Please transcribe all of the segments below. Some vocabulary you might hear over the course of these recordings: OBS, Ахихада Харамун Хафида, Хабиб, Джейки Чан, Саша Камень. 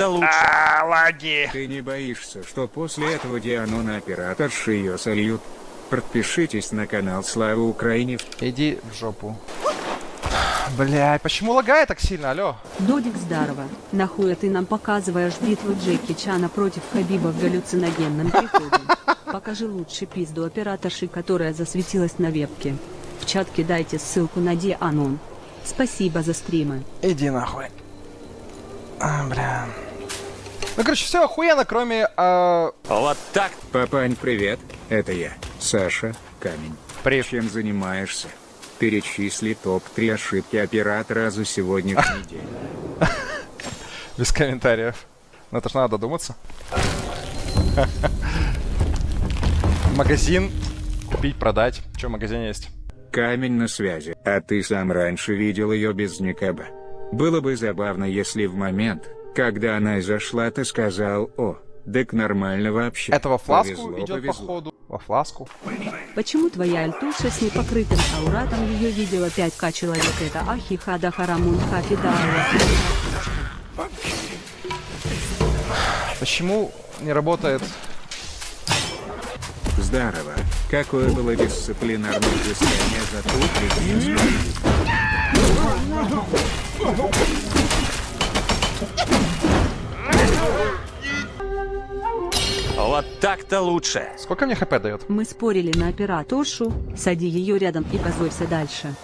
это лучше. Лаги. Ты не боишься, что после этого Диану на операторши ее сольют? Подпишитесь на канал Слава Украине. Иди в жопу. Бля, почему лагает так сильно, алё? Додик, здарова. Нахуя ты нам показываешь битву Джейки Чана против Хабиба в галлюциногенном приходе? Покажи лучше пизду операторши, которая засветилась на вебке. В чат кидайте ссылку на Дианон. Спасибо за стримы. Иди нахуй. А, бля. Ну, короче, все охуенно, кроме... Вот так. Папань, привет. Это я, Саша Камень. Привет. Чем занимаешься? Перечисли топ-3 ошибки оператора за сегодняшний день. Без комментариев. Но это ж надо додуматься. Магазин. Купить, продать. Че, магазин есть? Камень на связи. А ты сам раньше видел ее без никаба. Было бы забавно, если в момент, когда она зашла, ты сказал: о, так нормально вообще. Это во фласку идет, походу. Во фласку. Почему твоя альтуша с непокрытым ауратом, ее видела 5К человек? Это Ахихада Харамун Хафида. Почему не работает? Здарова. Какое было дисциплинарное взыскание за ту причину? Вот так-то лучше. Сколько мне хп дает? Мы спорили на операторшу. Сади ее рядом и позорься дальше.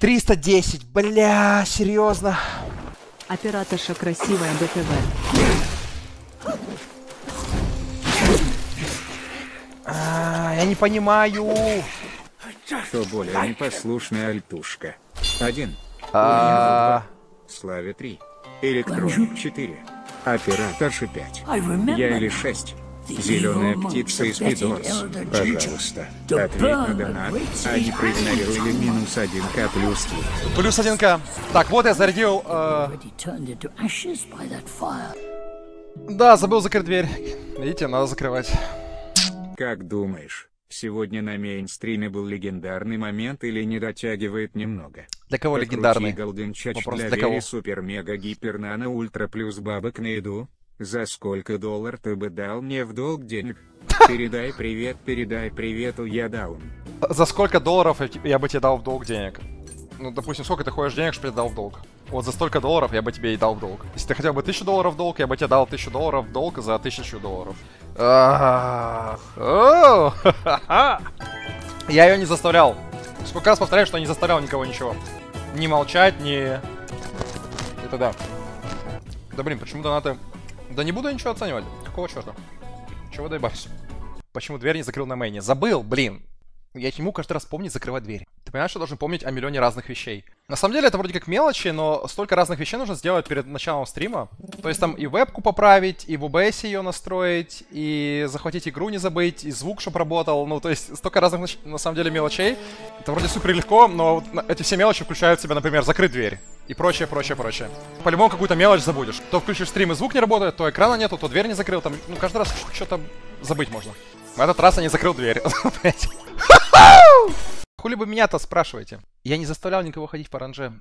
310, бля, серьезно. Операторша красивая БТВ. Я не понимаю. Что более непослушная альтушка? 1. Славе 3. Электроник 4. Операторши 5. Я или 6. Зеленая птица из Пидорс. Пожалуйста, ответь на донат, а не проигнорировали -1К плюс 3. Плюс 1К. Так, вот я зарядил... Да, забыл закрыть дверь. Видите, надо закрывать. Как думаешь, сегодня на мейнстриме был легендарный момент или не дотягивает немного? Для кого легендарный? Вопрос, для кого? Супер-мега-гипер-нано-ультра плюс бабок на еду. За сколько доллар ты бы дал мне в долг денег? Передай привет, я даун. За сколько долларов я бы тебе дал в долг денег? Ну, допустим, сколько ты хочешь денег, чтобы я дал в долг? Вот за столько долларов я бы тебе и дал в долг. Если ты хотел бы 1000 долларов в долг, я бы тебе дал 1000 долларов в долг за 1000 долларов. Я ее не заставлял. Сколько раз повторяю, что я не заставлял никого ничего. Не молчать, не... Это да. Да блин, почему донаты... Да не буду я ничего оценивать. Какого черта? Чего доебались? Почему дверь не закрыл на мейне? Забыл, блин. Я ему каждый раз помню закрывать дверь. Ты понимаешь, что должен помнить о миллионе разных вещей. На самом деле это вроде как мелочи, но столько разных вещей нужно сделать перед началом стрима. То есть там и вебку поправить, и в OBS ее настроить, и захватить игру не забыть, и звук, чтоб работал. Ну, то есть столько разных на самом деле мелочей. Это вроде супер легко, но вот эти все мелочи включают в себя, например, закрыть дверь. И прочее, прочее, прочее. По-любому какую-то мелочь забудешь. То включишь стрим и звук не работает, то экрана нету, то дверь не закрыл. Там, ну, каждый раз что-то забыть можно. В этот раз я не закрыл дверь. Хули бы меня-то спрашиваете? Я не заставлял никого ходить по ранже.